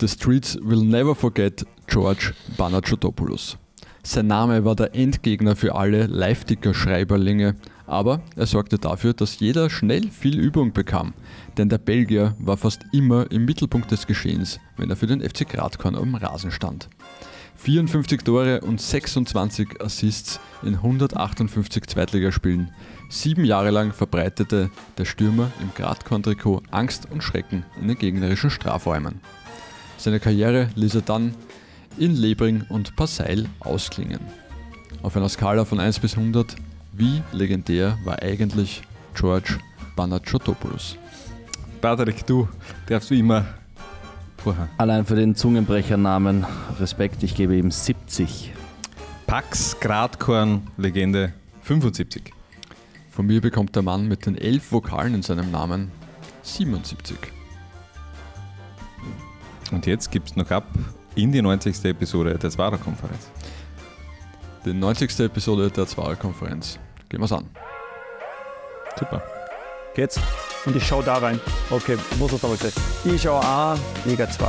The Streets will never forget George Panagiotopoulos. Sein Name war der Endgegner für alle Live-Ticker-Schreiberlinge, aber er sorgte dafür, dass jeder schnell viel Übung bekam, denn der Belgier war fast immer im Mittelpunkt des Geschehens, wenn er für den FC Gratkorn am Rasen stand. 54 Tore und 26 Assists in 158 Zweitligaspielen. 7 Jahre lang verbreitete der Stürmer im Gratkorn-Trikot Angst und Schrecken in den gegnerischen Strafräumen. Seine Karriere ließ er dann in Liefering und Passail ausklingen. Auf einer Skala von 1 bis 100, wie legendär war eigentlich George Panagiotopoulos? Patrick, du darfst wie immer vorher. Allein für den Zungenbrechernamen Respekt, ich gebe ihm 70. Pax Gratkorn Legende 75. Von mir bekommt der Mann mit den 11 Vokalen in seinem Namen 77. Und jetzt gibt's noch ab in die 90. Episode der Zwara Konferenz. Die 90. Episode der Zwara Konferenz. Gehen wir's an. Super. Geht's? Und ich schaue da rein. Okay, muss das aber sein. Ich schaue A, Liga 2.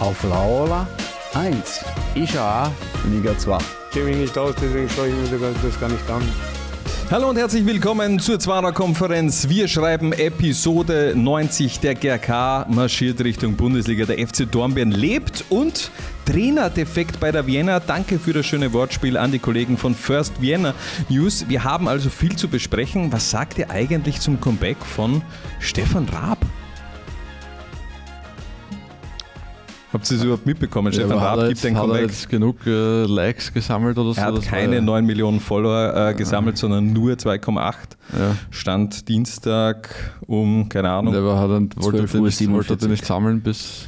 Auf Laola 1. Ich schaue A, Liga 2. Ich kenne mich nicht aus, deswegen schaue ich mir das gar nicht an. Hallo und herzlich willkommen zur Zwara Konferenz. Wir schreiben Episode 90. Der GAK marschiert Richtung Bundesliga. Der FC Dornbirn lebt und Trainerdefekt bei der Wiener. Danke für das schöne Wortspiel an die Kollegen von First Vienna News. Wir haben also viel zu besprechen. Was sagt ihr eigentlich zum Comeback von Stefan Raab? Habt ihr das überhaupt mitbekommen? Ja, Stefan Raab gibt ein Comeback. Hat er jetzt genug Likes gesammelt oder so? Er hat keine 9 Millionen Follower gesammelt, sondern nur 2,8. Ja. Stand Dienstag um, keine Ahnung, wollte er nicht sammeln bis...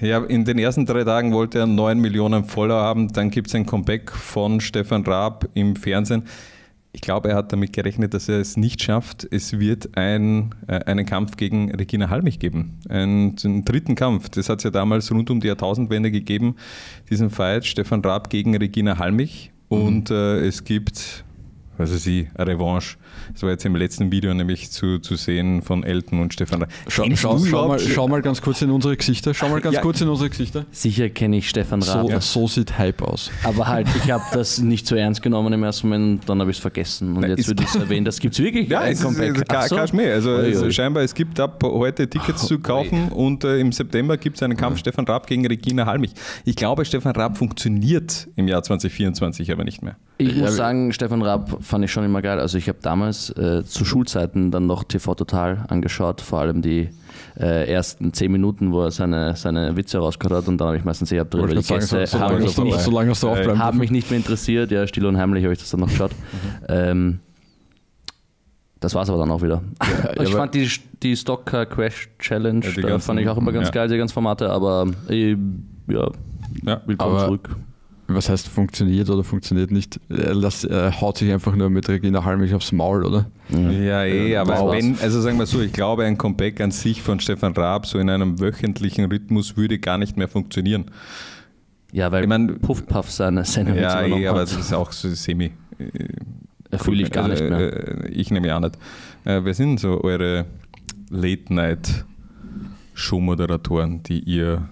Ja, in den ersten 3 Tagen wollte er 9 Millionen Follower haben. Dann gibt es ein Comeback von Stefan Raab im Fernsehen. Ich glaube, er hat damit gerechnet, dass er es nicht schafft. Es wird einen Kampf gegen Regina Halmich geben. Einen dritten Kampf. Das hat es ja damals rund um die Jahrtausendwende gegeben, diesen Fight Stefan Raab gegen Regina Halmich. Und es gibt, was weiß ich, eine Revanche. Das war jetzt im letzten Video nämlich zu sehen von Elton und Stefan Raab. Schau mal ganz kurz in unsere Gesichter. Sicher kenne ich Stefan Raab. So sieht Hype aus. Aber halt, ich habe das nicht so ernst genommen im ersten Moment und dann habe ich es vergessen. Und nein, jetzt wird es erwähnt, das gibt es wirklich. Ja, es ist kein Schmäh. Also scheinbar, es gibt ab heute Tickets zu kaufen und im September gibt es einen Kampf Stefan Raab gegen Regina Halmich. Ich glaube, Stefan Raab funktioniert im Jahr 2024 aber nicht mehr. Ich muss sagen, Stefan Raab fand ich schon immer geil. Also ich habe damals zu Schulzeiten dann noch TV Total angeschaut, vor allem die ersten 10 Minuten, wo er seine Witze rausgehört hat, und dann habe ich meistens eher drüber gegessen. Haben mich nicht mehr interessiert, ja, still und heimlich habe ich das dann noch geschaut. Das war es aber dann auch wieder. Ja, ich fand die Stocker Crash Challenge, ja, da fand ich auch immer ganz geil, die ganzen Formate, aber willkommen zurück. Was heißt funktioniert oder funktioniert nicht? Er haut sich einfach nur mit Regina Halmich aufs Maul, oder? Ja, aber also sagen wir so, ich glaube, ein Comeback an sich von Stefan Raab so in einem wöchentlichen Rhythmus würde gar nicht mehr funktionieren. Ja, weil ich mein, Puffpuff seine Sendung aber das ist auch so semi. Fühle ich gar nicht mehr. Ich nehme ja auch nicht. Wer sind so eure Late-Night-Show-Moderatoren, die ihr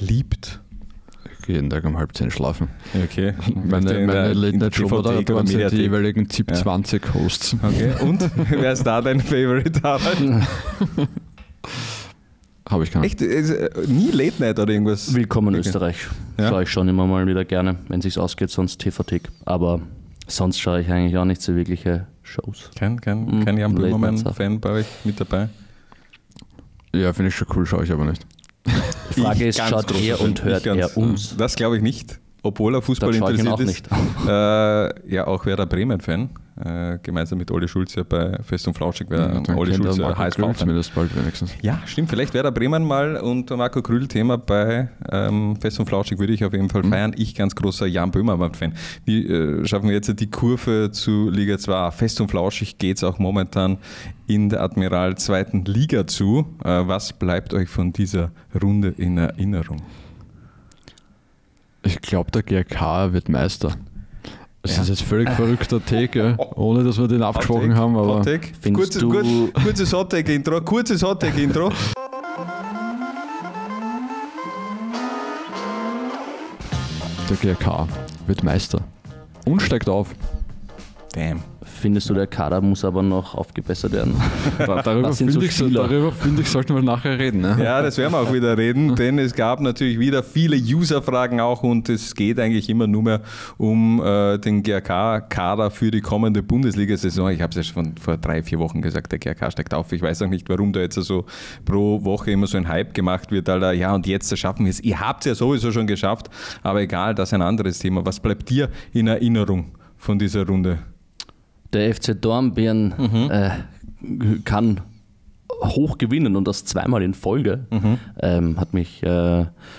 liebt? Jeden Tag um 10:30 schlafen. Okay. Meine Late-Night-Show-Moderatoren sind die jeweiligen ZIP-20-Hosts. Okay. Und wer ist da dein Favorite, Harald? Habe ich keinen. Echt? Nie Late-Night oder irgendwas? Willkommen in Österreich. Ja? Schaue ich schon immer mal wieder gerne, wenn es sich ausgeht, sonst TV-Tick. Aber sonst schaue ich eigentlich auch nicht so wirkliche Shows. Kein Jan Böhmermann-Fan bei euch mit dabei? Ja, finde ich schon cool, schaue ich aber nicht. Die Frage ist, schaut er und hört er uns? Das glaube ich nicht, obwohl er Fußball interessiert ist. Ja, auch wäre er Bremen-Fan, gemeinsam mit Olli Schulz ja bei Fest und Flauschig, wäre Olli Schulz ja HSV-Fan. Ja, stimmt, vielleicht wäre er Bremen mal und Marco Krüll-Thema bei Fest und Flauschig würde ich auf jeden Fall feiern. Ich ganz großer Jan Böhmermann-Fan. Wie schaffen wir jetzt die Kurve zu Liga 2? Fest und Flauschig geht es auch momentan in der Admiral 2. Liga zu. Was bleibt euch von dieser Runde in Erinnerung? Ich glaube, der GAK wird Meister. Das ist jetzt völlig verrückter Take, ohne dass wir den abgesprochen haben. Aber kurzes Hot-Take-Intro. Der GAK wird Meister und steigt auf. Damn. Findest du, der Kader muss aber noch aufgebessert werden? Darüber finde ich, sollten wir nachher reden. Ne? Ja, das werden wir auch wieder reden, denn es gab natürlich wieder viele User-Fragen auch und es geht eigentlich immer nur mehr um den GAK-Kader für die kommende Bundesliga-Saison. Ich habe es ja schon vor 3, 4 Wochen gesagt, der GAK steigt auf. Ich weiß auch nicht, warum da jetzt so pro Woche immer so ein Hype gemacht wird. Alter. Ja, und jetzt schaffen wir es. Ihr habt es ja sowieso schon geschafft, aber egal, das ist ein anderes Thema. Was bleibt dir in Erinnerung von dieser Runde? Der FC Dornbirn kann hoch gewinnen und das 2-mal in Folge. Hat mich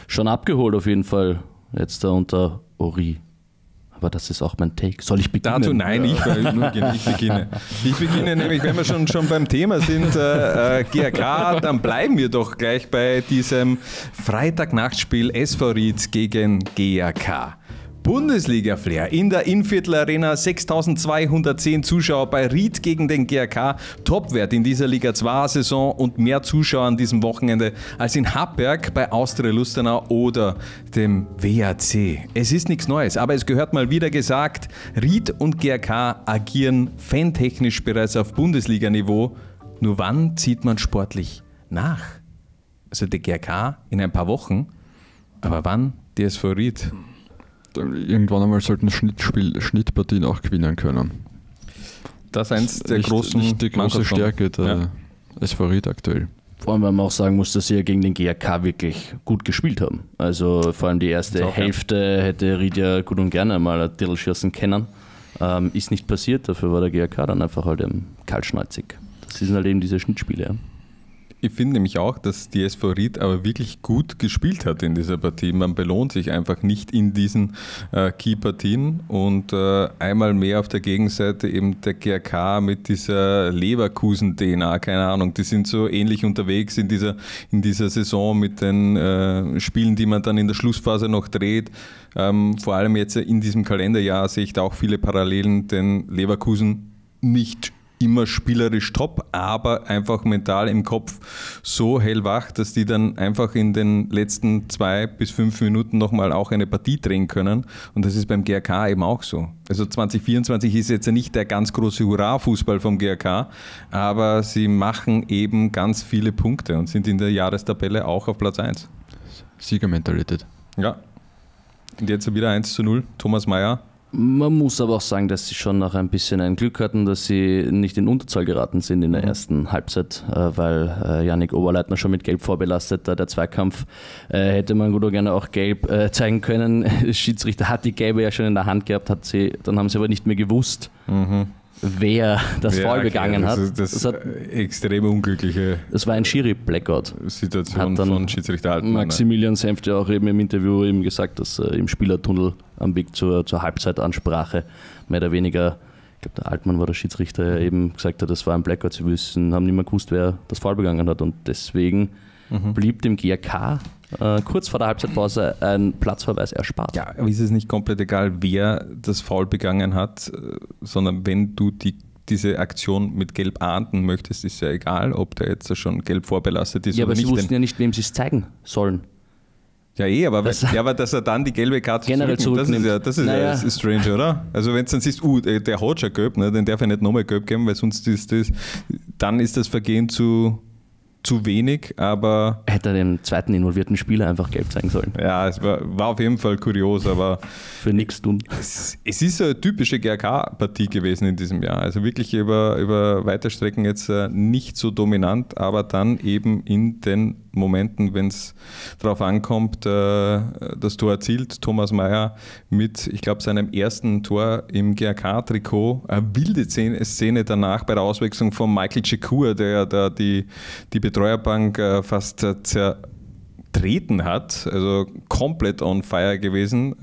schon abgeholt auf jeden Fall, jetzt da unter Ori. Aber das ist auch mein Take. Soll ich beginnen? Dazu nein, ich beginne. Ich beginne nämlich, wenn wir schon beim Thema sind, GAK, dann bleiben wir doch gleich bei diesem Freitagnachtspiel SV Ried gegen GAK. Bundesliga-Flair in der Innviertel-Arena, 6.210 Zuschauer bei Ried gegen den GAK. Topwert in dieser Liga 2-Saison und mehr Zuschauer an diesem Wochenende als in Happberg bei Austria Lustenau oder dem WAC. Es ist nichts Neues, aber es gehört mal wieder gesagt, Ried und GAK agieren fantechnisch bereits auf Bundesliga-Niveau. Nur wann zieht man sportlich nach? Also der GAK in ein paar Wochen, aber wann der SV Ried? Irgendwann einmal sollten Schnittpartien auch gewinnen können. Das ist eins der große Stärke der SV Ried aktuell. Vor allem, weil man auch sagen muss, dass sie ja gegen den GAK wirklich gut gespielt haben. Also vor allem die erste Hälfte hätte Ried ja gut und gerne mal ein Titel schießen können. Ist nicht passiert, dafür war der GAK dann einfach halt kaltschnäuzig. Das sind halt eben diese Schnittspiele. Ja. Ich finde nämlich auch, dass die SV Ried aber wirklich gut gespielt hat in dieser Partie. Man belohnt sich einfach nicht in diesen Key-Partien und einmal mehr auf der Gegenseite eben der GAK mit dieser Leverkusen-DNA, keine Ahnung. Die sind so ähnlich unterwegs in dieser Saison mit den Spielen, die man dann in der Schlussphase noch dreht. Vor allem jetzt in diesem Kalenderjahr sehe ich da auch viele Parallelen, denn Leverkusen nicht immer spielerisch top, aber einfach mental im Kopf so hellwach, dass die dann einfach in den letzten 2 bis 5 Minuten nochmal auch eine Partie drehen können. Und das ist beim GAK eben auch so. Also 2024 ist jetzt ja nicht der ganz große Hurra-Fußball vom GAK, aber sie machen eben ganz viele Punkte und sind in der Jahrestabelle auch auf Platz 1. Siegermentalität. Ja. Und jetzt wieder 1:0. Thomas Mayer. Man muss aber auch sagen, dass sie schon noch ein bisschen ein Glück hatten, dass sie nicht in Unterzahl geraten sind in der ersten Halbzeit, weil Yannick Oberleitner schon mit Gelb vorbelastet, der Zweikampf hätte man gut oder gerne auch Gelb zeigen können. Der Schiedsrichter hat die Gelbe ja schon in der Hand gehabt, dann haben sie aber nicht mehr gewusst, wer das Foul begangen hat. Das hat extrem unglückliche. Es war ein Schiri-Blackout. Situation von Schiedsrichter Altmann. Maximilian Senft ja auch eben im Interview eben gesagt, dass im Spielertunnel am Weg zur Halbzeitansprache mehr oder weniger, ich glaube der Altmann war der Schiedsrichter, der eben gesagt hat, das war ein Blackout, sie haben nicht mehr gewusst, wer das Foul begangen hat und deswegen blieb dem GAK kurz vor der Halbzeitpause ein Platzverweis erspart. Ja, aber ist es nicht komplett egal, wer das Foul begangen hat, sondern wenn du diese Aktion mit Gelb ahnden möchtest, ist ja egal, ob der jetzt schon Gelb vorbelastet ist oder nicht. Ja, aber sie wussten ja nicht, wem sie es zeigen sollen. Ja, aber dass er dann die gelbe Karte generell zurücknimmt, das ist strange, oder? Also wenn du dann siehst, der hat schon Gelb, ne, den darf er nicht nochmal Gelb geben, weil sonst dann ist das Vergehen zu wenig, aber... Hätte er dem zweiten involvierten Spieler einfach Gelb zeigen sollen. Ja, es war auf jeden Fall kurios, aber... Für nichts tun. Es ist eine typische GAK-Partie gewesen in diesem Jahr. Also wirklich über weite Strecken jetzt nicht so dominant, aber dann eben in den Momenten, wenn es darauf ankommt, das Tor erzielt. Thomas Mayer mit, ich glaube, seinem ersten Tor im GAK-Trikot. Eine wilde Szene danach bei der Auswechslung von Michael Cekur, der da die Betreuerbank fast zertreten hat. Also komplett on fire gewesen.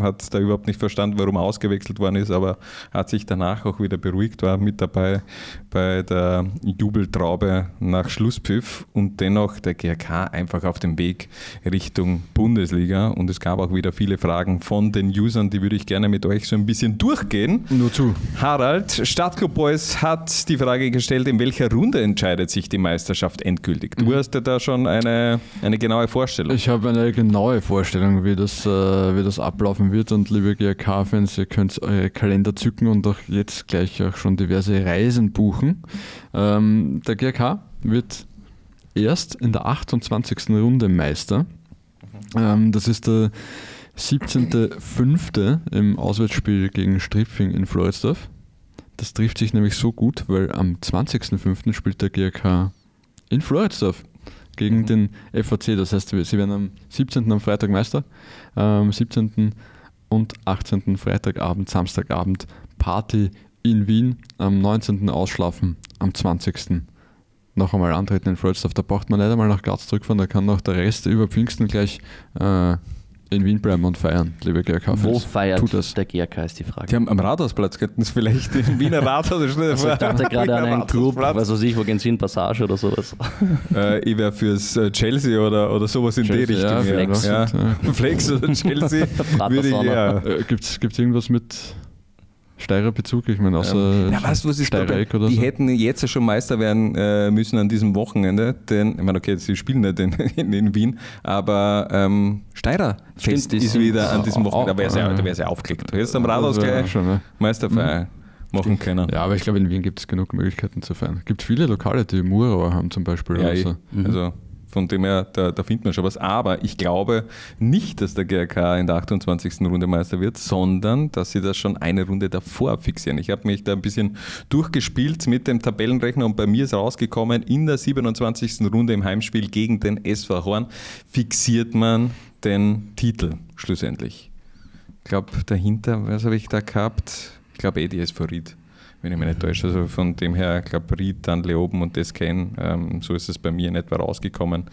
Hat da überhaupt nicht verstanden, warum er ausgewechselt worden ist, aber hat sich danach auch wieder beruhigt, war mit dabei bei der Jubeltraube nach Schlusspfiff und dennoch der GAK einfach auf dem Weg Richtung Bundesliga. Und es gab auch wieder viele Fragen von den Usern, die würde ich gerne mit euch so ein bisschen durchgehen. Nur zu. Harald, Stadtclub Boys hat die Frage gestellt, in welcher Runde entscheidet sich die Meisterschaft endgültig? Du hast ja da schon eine eine genaue Vorstellung? Ich habe eine genaue Vorstellung, wie das ablaufen wird. Und liebe GAK-Fans, ihr könnt eure Kalender zücken und auch jetzt gleich auch schon diverse Reisen buchen. Der GAK wird erst in der 28. Runde Meister. Das ist der 17.05. im Auswärtsspiel gegen Stripfing in Floridsdorf. Das trifft sich nämlich so gut, weil am 20.05. spielt der GAK in Floridsdorf gegen den FAC. Das heißt, sie werden am 17. am Freitag Meister, am 17. und 18. Freitagabend, Samstagabend Party in Wien, am 19. ausschlafen, am 20. noch einmal antreten in Floridsdorf. Da braucht man nicht einmal nach Graz zurückfahren, da kann noch der Rest über Pfingsten gleich in Wien bleiben und feiern, liebe GAK-Fans. Wo feiert der GAK, ist die Frage. Die haben am Rathausplatz, könnten es vielleicht im Wiener Rathaus. Also ich dachte gerade an einen Club, was weiß ich, wo gehen Sie in Passage oder sowas. Ich wäre fürs Chelsea oder sowas in Chelsea, die Richtung. Ja, Flex. Ja. Flex oder Chelsea. Gibt es irgendwas mit Steirer Bezug, ich meine, außer ja, weißt, was ist Steirereck oder so. Die hätten jetzt schon Meister werden müssen an diesem Wochenende, denn, ich meine, okay, sie spielen nicht in Wien, aber Steirer Fest ist wieder an diesem Wochenende, da wäre es ja aufgelegt. Jetzt am Rathaus gleich Meisterfeier machen können. Ja, aber ich glaube, in Wien gibt es genug Möglichkeiten zu feiern. Es gibt viele Lokale, die Murauer haben zum Beispiel. Ja, so. Also von dem her, da findet man schon was. Aber ich glaube nicht, dass der GAK in der 28. Runde Meister wird, sondern dass sie das schon eine Runde davor fixieren. Ich habe mich da ein bisschen durchgespielt mit dem Tabellenrechner und bei mir ist rausgekommen, in der 27. Runde im Heimspiel gegen den SV Horn fixiert man den Titel schlussendlich. Ich glaube, dahinter, was habe ich da gehabt? Ich glaube die SV Ried, wenn ich mich nicht täusche. Also von dem her, ich glaube, Ried, dann Leoben und das kennen. So ist es bei mir in etwa rausgekommen.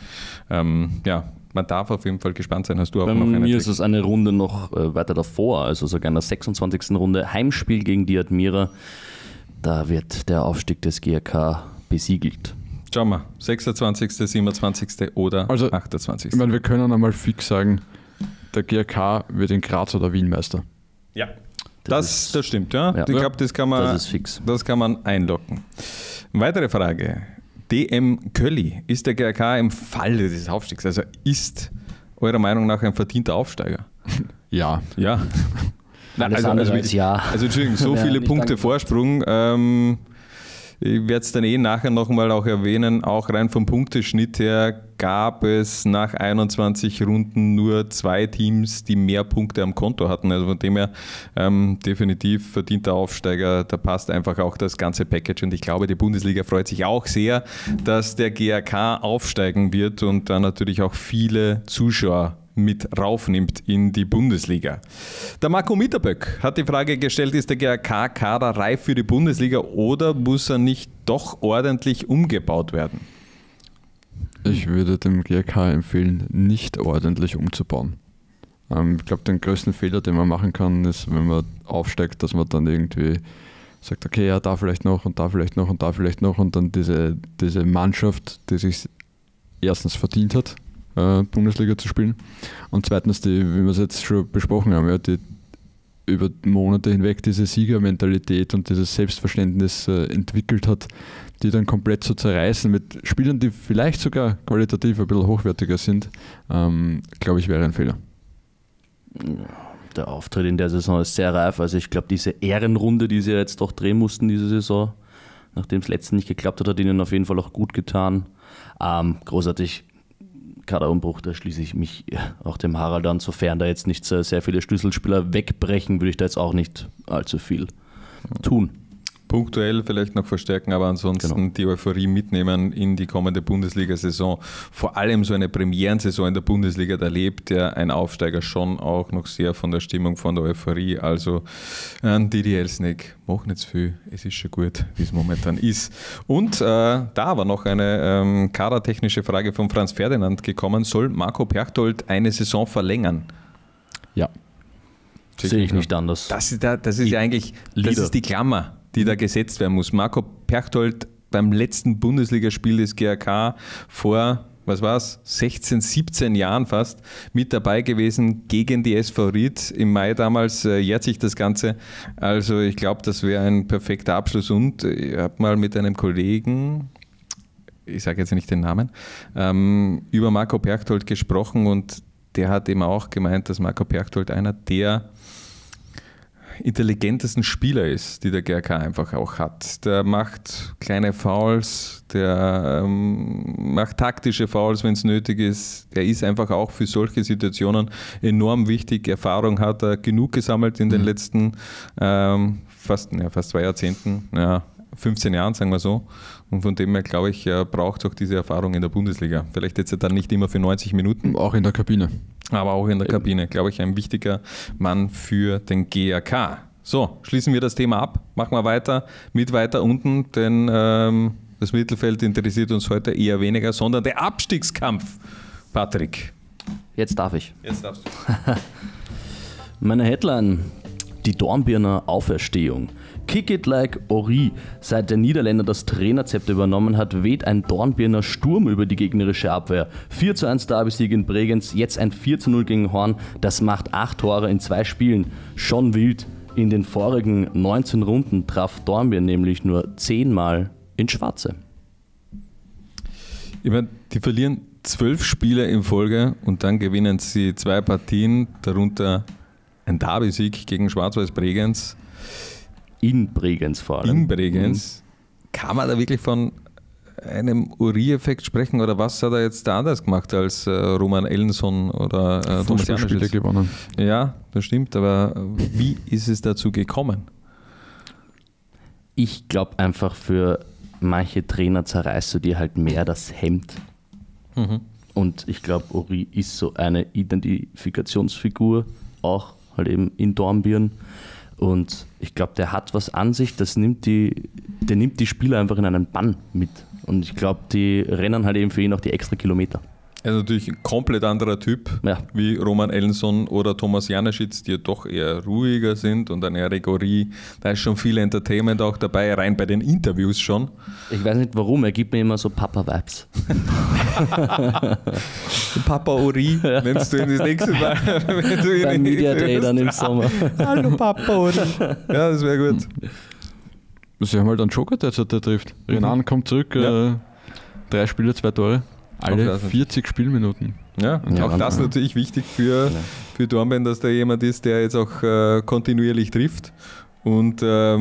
Ja, man darf auf jeden Fall gespannt sein. Hast du auch noch eine? Bei mir ist es eine Runde noch weiter davor, also sogar in der 26. Runde. Heimspiel gegen die Admira. Da wird der Aufstieg des GAK besiegelt. Schauen wir, 26., 27. oder also, 28. Ich meine, wir können einmal fix sagen, der GAK wird in Graz oder Wien Meister. Ja. Das stimmt, ja. Ich glaube, das kann man einloggen. Weitere Frage. DM Kölli. Ist der GAK im Falle des Aufstiegs? Also ist eurer Meinung nach ein verdienter Aufsteiger? Ja. Ja. Nein, also Entschuldigung, so viele Punkte Vorsprung. Ich werde es dann nachher nochmal auch erwähnen, auch rein vom Punkteschnitt her gab es nach 21 Runden nur 2 Teams, die mehr Punkte am Konto hatten. Also von dem her definitiv verdienter Aufsteiger, da passt einfach auch das ganze Package. Und ich glaube, die Bundesliga freut sich auch sehr, dass der GAK aufsteigen wird und dann natürlich auch viele Zuschauer mit raufnimmt in die Bundesliga. Der Marco Mitterböck hat die Frage gestellt, ist der GAK-Kader reif für die Bundesliga oder muss er nicht doch ordentlich umgebaut werden? Ich würde dem GAK empfehlen, nicht ordentlich umzubauen. Ich glaube, den größten Fehler, den man machen kann, ist, wenn man aufsteigt, dass man dann irgendwie sagt, okay, ja, da vielleicht noch und da vielleicht noch und da vielleicht noch und dann diese Mannschaft, die sich erstens verdient hat, Bundesliga zu spielen und zweitens, wie wir es jetzt schon besprochen haben, ja, die über Monate hinweg diese Siegermentalität und dieses Selbstverständnis entwickelt hat, die dann komplett zu zerreißen mit Spielern, die vielleicht sogar qualitativ ein bisschen hochwertiger sind, glaube ich, wäre ein Fehler. Der Auftritt in der Saison ist sehr reif, also ich glaube, diese Ehrenrunde, die sie jetzt doch drehen mussten diese Saison, nachdem es letzten nicht geklappt hat, hat ihnen auf jeden Fall auch gut getan. Großartig Kaderumbruch, da schließe ich mich auch dem Harald an, sofern da jetzt nicht sehr viele Schlüsselspieler wegbrechen, würde ich da jetzt auch nicht allzu viel tun. Punktuell vielleicht noch verstärken, aber ansonsten die Euphorie mitnehmen in die kommende Bundesliga-Saison. Vor allem so eine Premierensaison in der Bundesliga, da lebt ja ein Aufsteiger schon auch noch sehr von der Stimmung, von der Euphorie. Also an Didi Elsnick, mach nicht zu viel, es ist schon gut, wie es momentan ist. Und da war noch eine kadertechnische Frage von Franz Ferdinand gekommen. Soll Marco Perchtold eine Saison verlängern? Ja. Sehe ich nicht anders. Das ist ja eigentlich die Klammer, die da gesetzt werden muss. Marco Perchtold beim letzten Bundesligaspiel des GAK vor, was war's, 16, 17 Jahren fast, mit dabei gewesen gegen die SV Ried. Im Mai damals jährt sich das Ganze. Also ich glaube, das wäre ein perfekter Abschluss. Und ich habe mal mit einem Kollegen ich sage jetzt nicht den Namen, über Marco Berchtold gesprochen und der hat eben auch gemeint, dass Marco Berchtold einer der intelligentesten Spieler ist, die der GAK einfach auch hat. Der macht kleine Fouls, der macht taktische Fouls, wenn es nötig ist. Er ist einfach auch für solche Situationen enorm wichtig. Erfahrung hat er genug gesammelt in den letzten fast 2 Jahrzehnten, ja, 15 Jahren, sagen wir so. Und von dem her, glaube ich, braucht es auch diese Erfahrung in der Bundesliga. Vielleicht jetzt dann nicht immer für 90 Minuten. Auch in der Kabine. Aber auch in der Kabine, glaube ich, ein wichtiger Mann für den GAK. So, schließen wir das Thema ab. Machen wir weiter mit weiter unten, denn das Mittelfeld interessiert uns heute eher weniger, sondern der Abstiegskampf. Patrick. Jetzt darf ich. Jetzt darfst du. Meine Headline, die Dornbirner Auferstehung. Kick it like Ori. Seit der Niederländer das Trainerzepter übernommen hat, weht ein Dornbirner Sturm über die gegnerische Abwehr. 4:1 Derby-Sieg in Bregenz, jetzt ein 4:0 gegen Horn. Das macht 8 Tore in 2 Spielen. Schon wild. In den vorigen 19 Runden traf Dornbirn nämlich nur 10-mal ins Schwarze. Ich meine, die verlieren 12 Spiele in Folge und dann gewinnen sie 2 Partien, darunter ein Derby-Sieg gegen Schwarz-Weiß Bregenz. In Bregenz vor allem. In Bregenz. Kann man da wirklich von einem Uri-Effekt sprechen oder was hat er jetzt da anders gemacht als Roman Ellensohn oder Thomas Mayer gewonnen? Ja, das stimmt, aber wie ist es dazu gekommen? Ich glaube einfach, für manche Trainer zerreißt du dir halt mehr das Hemd. Mhm. Und ich glaube, Uri ist so eine Identifikationsfigur, auch halt eben in Dornbirn. Und ich glaube, der hat was an sich, der nimmt die Spieler einfach in einen Bann mit. Und ich glaube, die rennen halt eben für ihn auch die extra Kilometer. Also natürlich ein komplett anderer Typ, ja, wie Roman Ellensohn oder Thomas Janaschitz, die ja doch eher ruhiger sind. Und dann Eric Ori, da ist schon viel Entertainment auch dabei, rein bei den Interviews schon. Ich weiß nicht warum, er gibt mir immer so Papa-Vibes. Papa Ori, wenn du ihn das nächste Mal... Wenn du ihn beim Media-Day dann im Sommer. Hallo Papa Ori. Ja, das wäre gut. Sie haben halt einen Joker, der trifft. Renan kommt zurück, ja. 3 Spiele, 2 Tore. Alle 40 Spielminuten. Ja, ja, auch das natürlich wichtig für Dornbirn, dass da jemand ist, der jetzt auch kontinuierlich trifft. Und ja,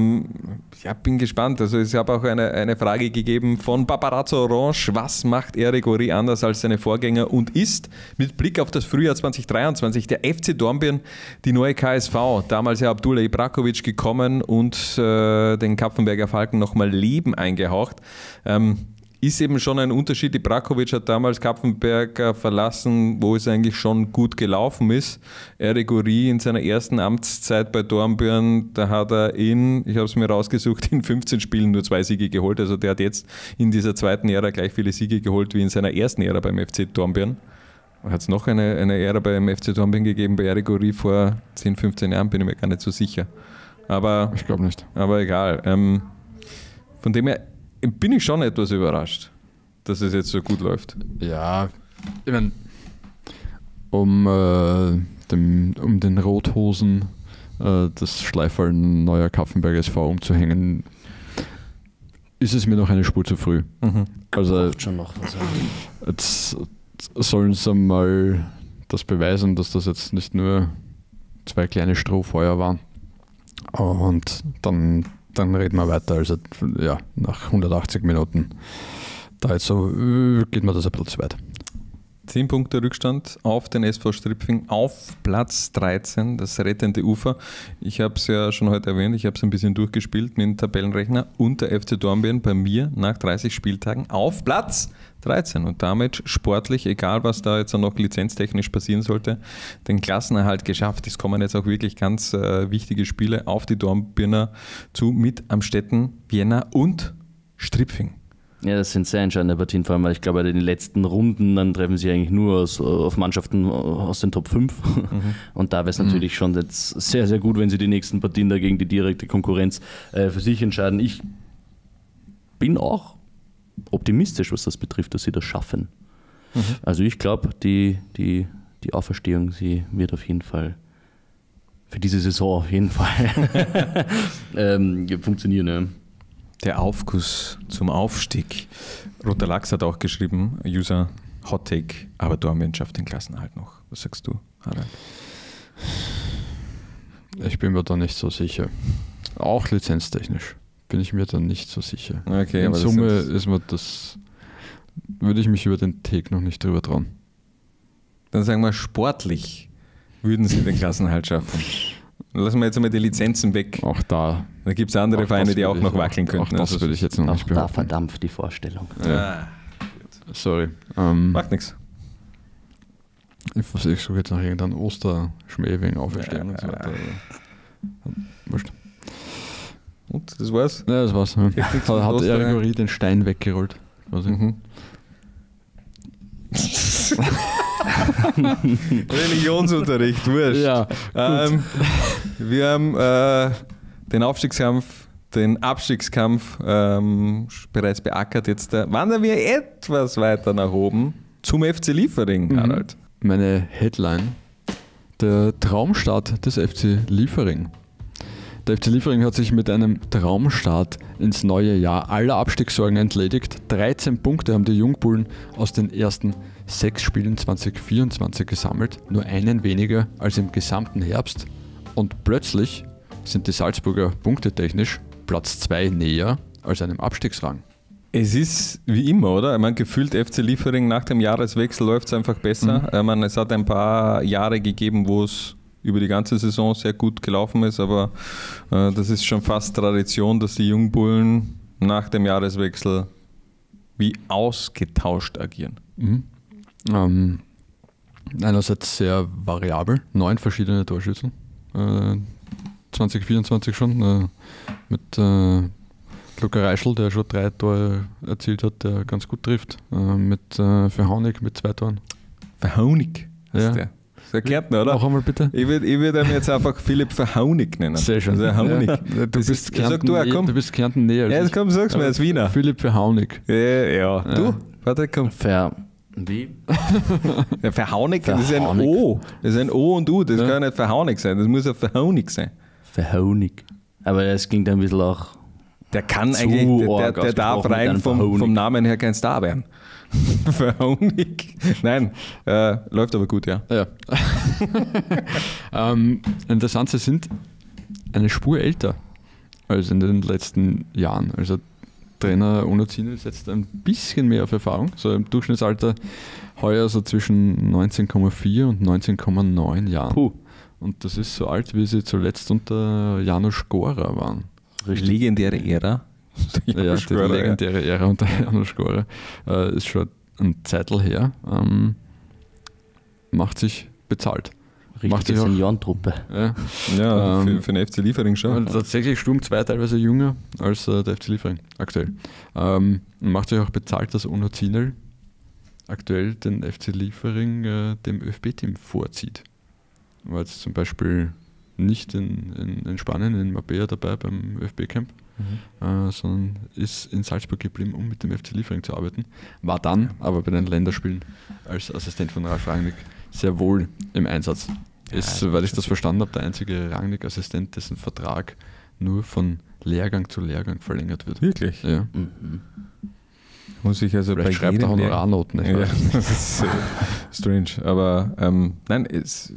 bin gespannt. Also ich habe auch eine Frage gegeben von Paparazzo Orange. Was macht Eric Ori anders als seine Vorgänger und ist mit Blick auf das Frühjahr 2023 der FC Dornbirn die neue KSV? Damals ja Abdullah Ibrakovic gekommen und den Kapfenberger Falken nochmal Leben eingehaucht. Ist eben schon ein Unterschied. Ibrakovic hat damals Kapfenberger verlassen, wo es eigentlich schon gut gelaufen ist. Eric Ori in seiner ersten Amtszeit bei Dornbirn, da hat er ich habe es mir rausgesucht, in 15 Spielen nur 2 Siege geholt. Also der hat jetzt in dieser zweiten Ära gleich viele Siege geholt wie in seiner ersten Ära beim FC Dornbirn. Hat es noch eine Ära beim FC Dornbirn gegeben, bei Eric Ori vor 10, 15 Jahren, bin ich mir gar nicht so sicher. Aber ich glaube nicht. Aber egal. Von dem her bin ich schon etwas überrascht, dass es jetzt so gut läuft. Ja, ich meine, um den Rothosen das Schleiferl neuer Kapfenberger SV umzuhängen, ist es mir noch eine Spur zu früh. Mhm. Also schon noch was jetzt sollen sie mal das beweisen, dass das jetzt nicht nur 2 kleine Strohfeuer waren. Und dann reden wir weiter, also ja, nach 180 Minuten. Da jetzt so, geht mir das ein bisschen zu weit. 10 Punkte Rückstand auf den SV Stripfing, auf Platz 13, das rettende Ufer. Ich habe es ja schon heute erwähnt, ich habe es ein bisschen durchgespielt mit dem Tabellenrechner und der FC Dornbirn bei mir nach 30 Spieltagen auf Platz 13 und damit sportlich, egal was da jetzt noch lizenztechnisch passieren sollte, den Klassenerhalt geschafft. Es kommen jetzt auch wirklich ganz wichtige Spiele auf die Dornbirner zu, mit Amstetten, Vienna und Stripfing. Ja, das sind sehr entscheidende Partien, vor allem, weil ich glaube, in den letzten Runden, dann treffen sie eigentlich nur auf Mannschaften aus den Top 5. Mhm. Und da wäre es natürlich schon jetzt sehr, sehr gut, wenn sie die nächsten Partien dagegen die direkte Konkurrenz für sich entscheiden. Ich bin auch optimistisch, was das betrifft, dass sie das schaffen. Mhm. Also ich glaube, die Auferstehung, sie wird auf jeden Fall, für diese Saison auf jeden Fall funktionieren. Ja. Der Aufguss zum Aufstieg. Roter Lachs hat auch geschrieben, User Hot Take, aber Dornbirn schafft den Klassenerhalt noch. Was sagst du, Harald? Ich bin mir da nicht so sicher. Auch lizenztechnisch bin ich mir da nicht so sicher. Okay, in Summe ist mir das, würde ich mich über den Take noch nicht drüber trauen. Dann sagen wir, sportlich würden sie den Klassenerhalt schaffen. Lassen wir jetzt einmal die Lizenzen weg. Auch da. Da gibt es andere Vereine, die auch noch wackeln könnten. Auch das würde ich jetzt noch nicht behaupten. Da verdampft die Vorstellung. Ja. Sorry. Macht nichts. Ich versuche jetzt noch irgendeinen Osterschmäh wegen Auferstehung und so weiter. Wurscht. Und, das war's? Ja, das war's. Ja. Hat Eric Ori den Stein weggerollt. Religionsunterricht, wurscht. Ja, wir haben den Aufstiegskampf, den Abstiegskampf bereits beackert. Jetzt wandern wir etwas weiter nach oben zum FC Liefering, Harald. Meine Headline: Der Traumstart des FC Liefering. Der FC Liefering hat sich mit einem Traumstart ins neue Jahr aller Abstiegssorgen entledigt. 13 Punkte haben die Jungbullen aus den ersten 6 Spielen 2024 gesammelt, nur einen weniger als im gesamten Herbst. Und plötzlich sind die Salzburger punktetechnisch Platz 2 näher als einem Abstiegsrang. Es ist wie immer, oder? Ich meine, gefühlt FC Liefering nach dem Jahreswechsel läuft es einfach besser. Ich meine, es hat ein paar Jahre gegeben, wo es über die ganze Saison sehr gut gelaufen ist, aber das ist schon fast Tradition, dass die Jungbullen nach dem Jahreswechsel wie ausgetauscht agieren. Einerseits sehr variabel, 9 verschiedene Torschützen, 2024 schon, mit Luca Reischl, der schon 3 Tore erzielt hat, der ganz gut trifft, mit Verhounig mit 2 Toren. Verhounig heißt der? Der Kärntner, oder? Noch einmal bitte. Ich würde ihn jetzt einfach Philipp Verhounig nennen. Sehr schön. Verhounig. Ja, du bist Kärnten näher. Ja, jetzt komm, sag's mir als Wiener. Philipp Verhounig. Ja. Du? Warte, komm. Wie? Ja, Verhounig, das ist ein O. Das ist ein O und U. Das kann nicht Verhounig sein. Das muss ja Verhounig sein. Verhounig. Aber das klingt ein bisschen auch. Der kann eigentlich. Der darf rein vom Namen her kein Star werden. Verhounig. Nein, läuft aber gut, ja. Interessant, sie sind eine Spur älter als in den letzten Jahren. Also Trainer Onozini setzt ein bisschen mehr auf Erfahrung. So im Durchschnittsalter heuer so zwischen 19,4 und 19,9 Jahren. Puh. Und das ist so alt, wie sie zuletzt unter Janusz Góra waren. Legendäre Ära. Die legendäre Ära unter Janusz Góra ist schon ein Zeitl her. Macht sich bezahlt. Richtige Seniorentruppe. Für den FC Liefering schon. Tatsächlich Sturm 2 teilweise jünger als der FC Liefering aktuell. Macht sich auch bezahlt, dass Ono Zinel aktuell den FC Liefering dem ÖFB-Team vorzieht. War jetzt zum Beispiel nicht in Spanien, in Marbella dabei beim ÖFB-Camp. Sondern ist in Salzburg geblieben, um mit dem FC Liefering zu arbeiten. War dann aber bei den Länderspielen als Assistent von Ralf Rangnick sehr wohl im Einsatz. Ist, soweit ich das verstanden habe, der einzige Rangnick-Assistent, dessen Vertrag nur von Lehrgang zu Lehrgang verlängert wird. Wirklich? Ja. Muss ich also vielleicht bei schreibt auch Honorarnoten. Das ist strange. Aber nein, es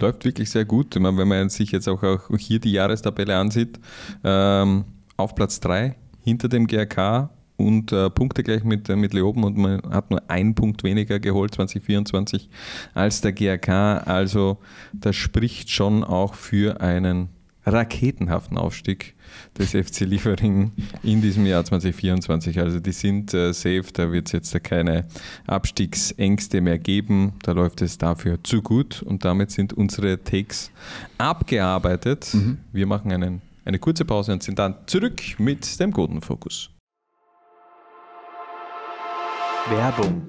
läuft wirklich sehr gut. Ich meine, wenn man sich jetzt auch hier die Jahrestabelle ansieht, auf Platz 3 hinter dem GAK und punktegleich mit Leoben, und man hat nur 1 Punkt weniger geholt 2024 als der GAK. Also das spricht schon auch für einen raketenhaften Aufstieg des FC Liefering in diesem Jahr 2024. Also die sind safe, da wird es jetzt keine Abstiegsängste mehr geben. Da läuft es dafür zu gut, und damit sind unsere Takes abgearbeitet. Wir machen eine kurze Pause und sind dann zurück mit dem Gotenfokus. Werbung.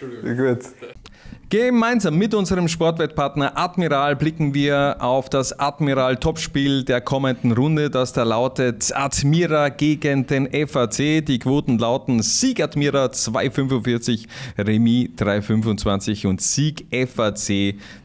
Entschuldigung. Gut. Gemeinsam mit unserem Sportwettpartner Admiral blicken wir auf das Admiral-Topspiel der kommenden Runde, das da lautet Admira gegen den FAC. Die Quoten lauten Sieg Admira 2,45, Remis 3,25 und Sieg FAC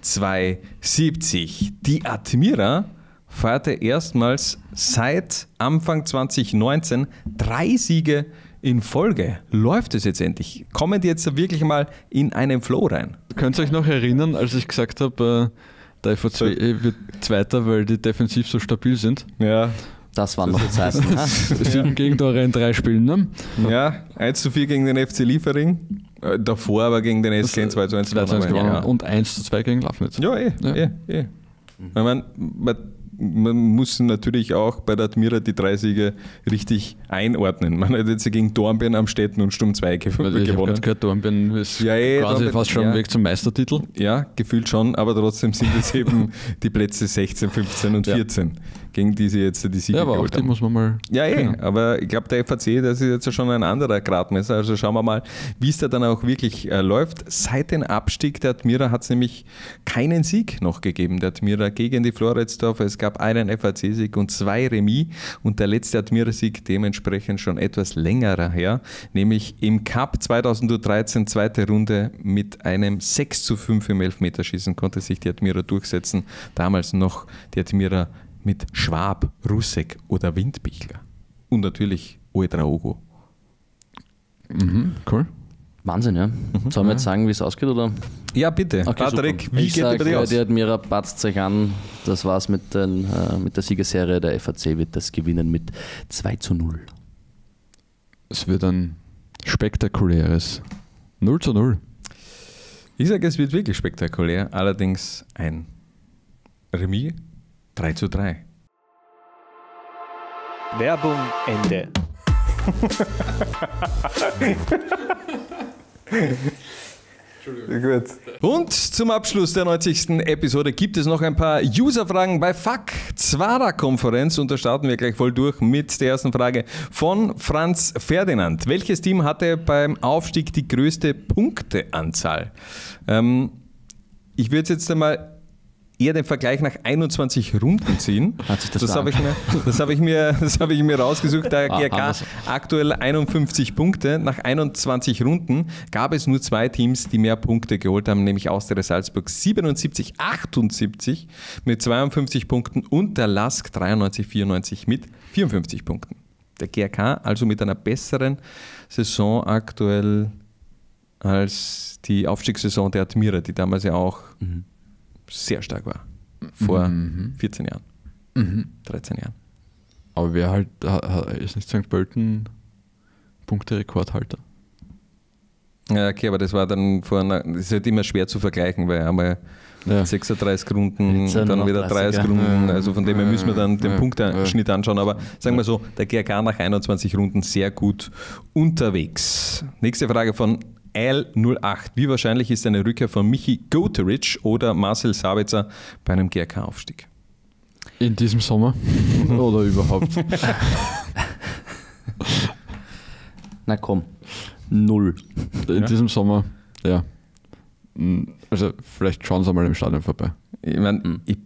2,70. Die Admira feierte erstmals seit Anfang 2019 3 Siege in Folge. Läuft es jetzt endlich? Kommen die jetzt wirklich mal in einen Flow rein? Könnt ihr euch noch erinnern, als ich gesagt habe, der FAC wird Zweiter, weil die defensiv so stabil sind? Ja. Das waren noch Zeiten. 7 Gegentore in 3 Spielen, ne? Ja, 1:4 gegen den FC Liefering. Davor aber gegen den SK 2:1. Ja. Und 1:2 gegen Lafnitz. Ja, Man muss natürlich auch bei der Admira die 3 Siege richtig einordnen. Man hat jetzt gegen Dornbirn, Amstetten und Sturm 2 gewonnen. Ich habe gerade gehört, Dornbirn ist quasi fast schon am Weg zum Meistertitel. Ja, gefühlt schon, aber trotzdem sind es eben die Plätze 16, 15 und 14, gegen die sie jetzt die Siege geholt haben. Ja, aber auch die muss man mal... Ja, aber ich glaube, der FAC, das ist jetzt schon ein anderer Gradmesser. Also schauen wir mal, wie es da dann auch wirklich läuft. Seit dem Abstieg der Admira hat es nämlich keinen Sieg noch gegeben. Der Admira gegen die Floridsdorf. Es gab einen FAC-Sieg und 2 Remis und der letzte Admira-Sieg dementsprechend schon etwas längerer her, nämlich im Cup 2013, zweite Runde mit einem 6:5 im Elfmeterschießen konnte sich die Admira durchsetzen. Damals noch die Admira mit Schwab, Rusek oder Windbichler und natürlich Uedraogo. Mhm, cool. Wahnsinn, ja. Sollen wir jetzt sagen, wie es ausgeht, oder? Ja, bitte. Okay, Patrick, super. Wie ich geht sag, die aus? Die Admira patzt sich an. Das war's mit der Siegesserie. Der FAC wird das gewinnen mit 2:0. Es wird ein spektakuläres 0:0. Ich sage, es wird wirklich spektakulär. Allerdings ein Remis 3:3. Werbung Ende. Gut. Und zum Abschluss der 90. Episode gibt es noch ein paar User-Fragen bei FAC, Zwara Konferenz, und da starten wir gleich voll durch mit der ersten Frage von Franz Ferdinand. Welches Team hatte beim Aufstieg die größte Punkteanzahl? Ich würde jetzt einmal eher den Vergleich nach 21 Runden ziehen. Das habe ich mir rausgesucht. Da GAK aktuell 51 Punkte. Nach 21 Runden gab es nur 2 Teams, die mehr Punkte geholt haben, nämlich Austria Salzburg 77, 78 mit 52 Punkten und der LASK 93, 94 mit 54 Punkten. Der GAK also mit einer besseren Saison aktuell als die Aufstiegssaison der Admira, die damals ja auch sehr stark war. Vor 14 Jahren. 13 Jahren. Aber wer ist nicht St. Pölten Punkterekordhalter? Ja, okay, aber das war dann vor einer, das ist halt immer schwer zu vergleichen, weil einmal 36 Runden, dann wieder 30 Runden, also von dem her müssen wir dann den Punkteschnitt anschauen, aber sagen wir so, der GAK nach 21 Runden sehr gut unterwegs. Nächste Frage von L08. Wie wahrscheinlich ist eine Rückkehr von Michi Gregoritsch oder Marcel Sabetzer bei einem GAK-Aufstieg? In diesem Sommer? Oder überhaupt? Na komm. 0. In diesem Sommer, ja. Also vielleicht schauen sie mal im Stadion vorbei. Ich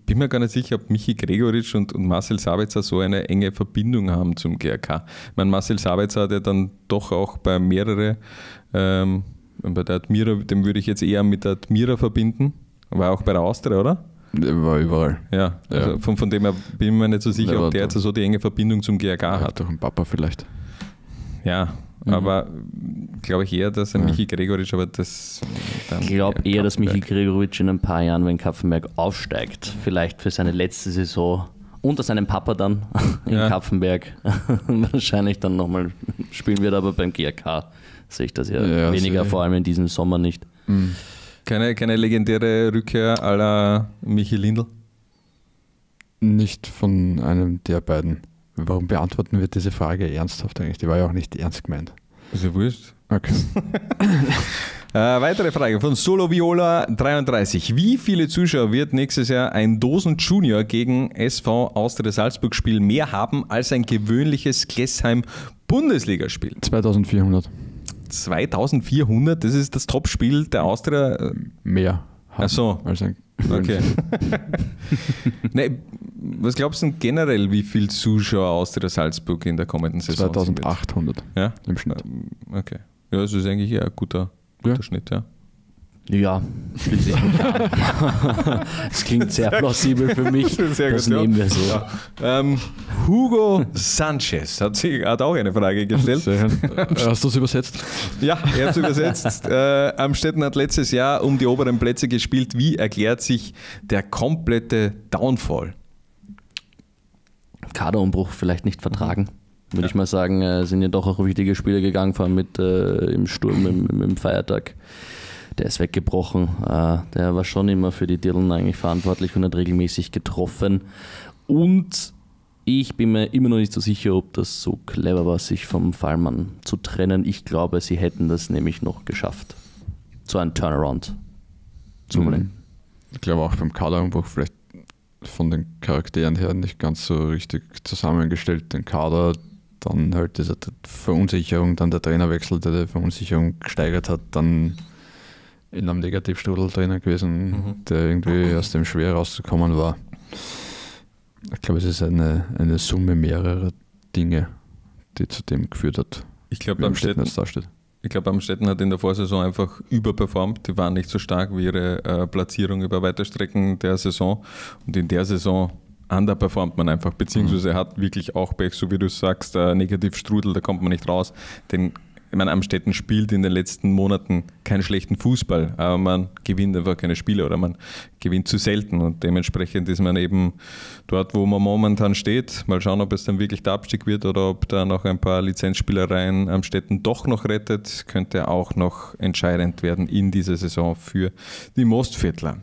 bin mir gar nicht sicher, ob Michi Gregoritsch und Marcel Sabetzer so eine enge Verbindung haben zum GAK. Ich meine, Marcel Sabetzer hat ja dann doch auch bei mehreren, bei der Admira, dem würde ich jetzt eher mit der Admira verbinden. War auch bei der Austria, oder? War überall. Ja, also von dem her bin ich mir nicht so sicher, ob der jetzt so die enge Verbindung zum GAK hat. Doch ein Papa vielleicht. Ja. Aber glaube ich eher, dass Michi Gregoritsch, aber das... Ich glaube eher, dass Michi Gregoritsch in ein paar Jahren, wenn Kapfenberg aufsteigt, vielleicht für seine letzte Saison unter seinem Papa dann in Kapfenberg wahrscheinlich dann nochmal spielen wird, aber beim GAK sehe ich das ja weniger, vor allem in diesem Sommer nicht. Keine legendäre Rückkehr à la Michi Lindl? Nicht von einem der beiden. Warum beantworten wir diese Frage ernsthaft eigentlich? Die war ja auch nicht ernst gemeint. Ist ja wurscht. Okay. Weitere Frage von SoloViola33. Wie viele Zuschauer wird nächstes Jahr ein Dosen Junior gegen SV Austria Salzburg Spiel mehr haben als ein gewöhnliches Klessheim Bundesligaspiel? 2400. 2400, das ist das Topspiel der Austria. Mehr. Ach so. Also, okay. Nein, was glaubst du denn generell, wie viel Zuschauer Austria Salzburg in der kommenden Saison 2800 sind? 2800 im Schnitt. Okay. Ja, das ist eigentlich ein guter Schnitt, ja. Ja, schließe ich mich an. Das klingt sehr plausibel für mich. Sehr das gut, nehmen wir so. Ja. Hugo Sanchez hat auch eine Frage gestellt. Hast du es übersetzt? Ja, ich habe es übersetzt. Amstetten hat letztes Jahr um die oberen Plätze gespielt. Wie erklärt sich der komplette Downfall? Kaderumbruch vielleicht nicht vertragen. Würde ich mal sagen, sind ja doch auch wichtige Spiele gegangen, vor allem mit im Sturm, im Feiertag. Der ist weggebrochen. Der war schon immer für die Dirndln eigentlich verantwortlich und hat regelmäßig getroffen. Und ich bin mir immer noch nicht so sicher, ob das so clever war, sich vom Fallmann zu trennen. Ich glaube, sie hätten das nämlich noch geschafft. So ein Turnaround zu bringen. Ich glaube auch beim Kaderumbruch vielleicht von den Charakteren her nicht ganz so richtig zusammengestellt. Den Kader, dann halt diese Verunsicherung, dann der Trainerwechsel, der die Verunsicherung gesteigert hat, dann in einem Negativstrudel drinnen gewesen, der irgendwie aus dem schwer rauszukommen war. Ich glaube, es ist eine Summe mehrerer Dinge, die zu dem geführt hat. Ich glaube, Amstetten hat in der Vorsaison einfach überperformt. Die waren nicht so stark wie ihre Platzierung über weite Strecken der Saison. Und in der Saison underperformt man einfach, beziehungsweise hat wirklich auch Pech, so wie du sagst, Negativstrudel, da kommt man nicht raus. Ich meine, Amstetten spielt in den letzten Monaten keinen schlechten Fußball, aber man gewinnt einfach keine Spiele oder man gewinnt zu selten und dementsprechend ist man eben dort, wo man momentan steht. Mal schauen, ob es dann wirklich der Abstieg wird oder ob da noch ein paar Lizenzspielereien Amstetten doch noch rettet. Könnte auch noch entscheidend werden in dieser Saison für die Mostviertler.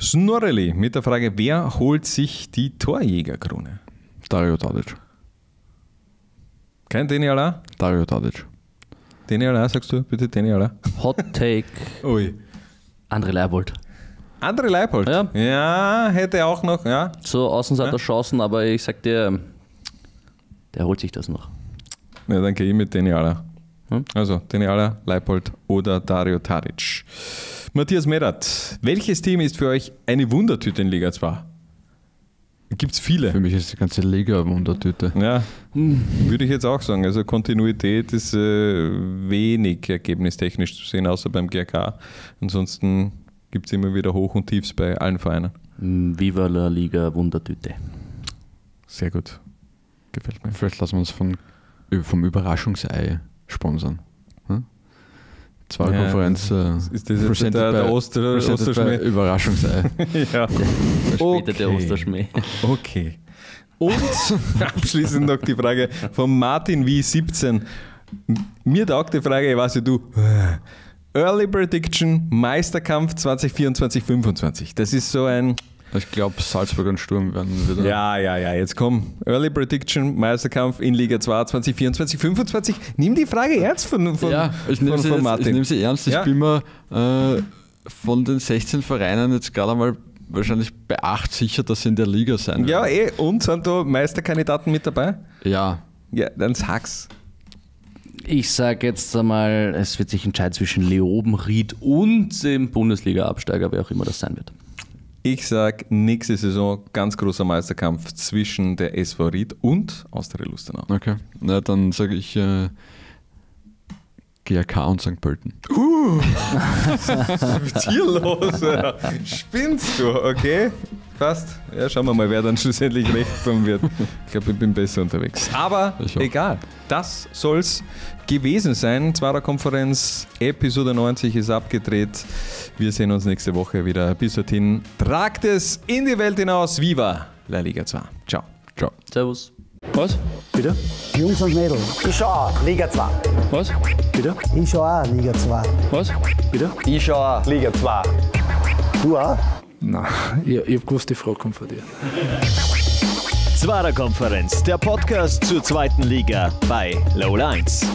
Snorreli mit der Frage, wer holt sich die Torjägerkrone? Dario Tadic. Kein Daniela? Dario Tadic. Daniela, sagst du? Bitte Daniela. Hot Take. Ui. André Leibold. André Leibold? Ja. Ja, hätte auch noch. Ja. So Außenseiterchancen, aber ich sag dir, der holt sich das noch. Ja, dann gehe ich mit Daniela. Also Daniela, Leibold oder Dario Tadic. Matthias Merath, welches Team ist für euch eine Wundertüte in Liga 2? Gibt es viele. Für mich ist die ganze Liga eine Wundertüte. Ja, würde ich jetzt auch sagen. Also Kontinuität ist wenig ergebnistechnisch zu sehen, außer beim GAK. Ansonsten gibt es immer wieder Hoch und Tiefs bei allen Vereinen. Viva la Liga Wundertüte. Sehr gut. Gefällt mir. Vielleicht lassen wir uns vom Überraschungsei sponsern. Hm? Zwara Konferenz. Ist das jetzt der Osterschmäh? Überraschungsei. Ja. Okay. Der Osterschmäh. Okay. Und abschließend noch die Frage von Martin W17. Mir taugt die Frage, ich weiß ja du. Early Prediction, Meisterkampf 2024-25. Das ist so ein. Ich glaube, Salzburg und Sturm werden wieder. Ja, jetzt komm. Early Prediction, Meisterkampf in Liga 2 2024-25. Nimm die Frage ernst von Martin. Ich nehme sie ernst. Ich bin mir von den 16 Vereinen jetzt gerade einmal wahrscheinlich bei 8 sicher, dass sie in der Liga sein werden. Ja, und sind da Meisterkandidaten mit dabei? Ja. Ja, dann sag's. Ich sage jetzt einmal, es wird sich entscheiden zwischen Leoben, Ried und dem Bundesliga-Absteiger, wer auch immer das sein wird. Ich sage, nächste Saison ganz großer Meisterkampf zwischen der SV Ried und Austria Lustenau. Okay, na dann sage ich GAK und St. Pölten. Tierlos, spinnst du, okay? Passt. Ja, schauen wir mal, wer dann schlussendlich recht haben wird. Ich glaube, ich bin besser unterwegs. Aber egal, das soll es gewesen sein. Zwara Konferenz, Episode 90 ist abgedreht. Wir sehen uns nächste Woche wieder. Bis dorthin, tragt es in die Welt hinaus. Viva la Liga 2. Ciao. Ciao. Servus. Was? Bitte? Jungs und Mädels. Ich schaue auch Liga 2. Was? Bitte? Ich schaue auch Liga 2. Was? Bitte? Ich schaue auch Liga 2. Du auch? Nein, ich hab gewusst, die Frage kommt von dir. Zwara Konferenz, der Podcast zur zweiten Liga bei Low Lines.